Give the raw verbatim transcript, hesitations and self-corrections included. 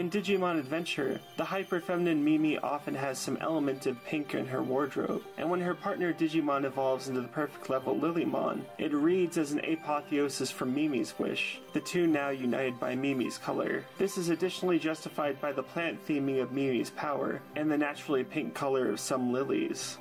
In Digimon Adventure, the hyper-feminine Mimi often has some element of pink in her wardrobe, and when her partner Digimon evolves into the perfect level Lilimon, it reads as an apotheosis from Mimi's wish, the two now united by Mimi's color. This is additionally justified by the plant theming of Mimi's power, and the naturally pink color of some lilies.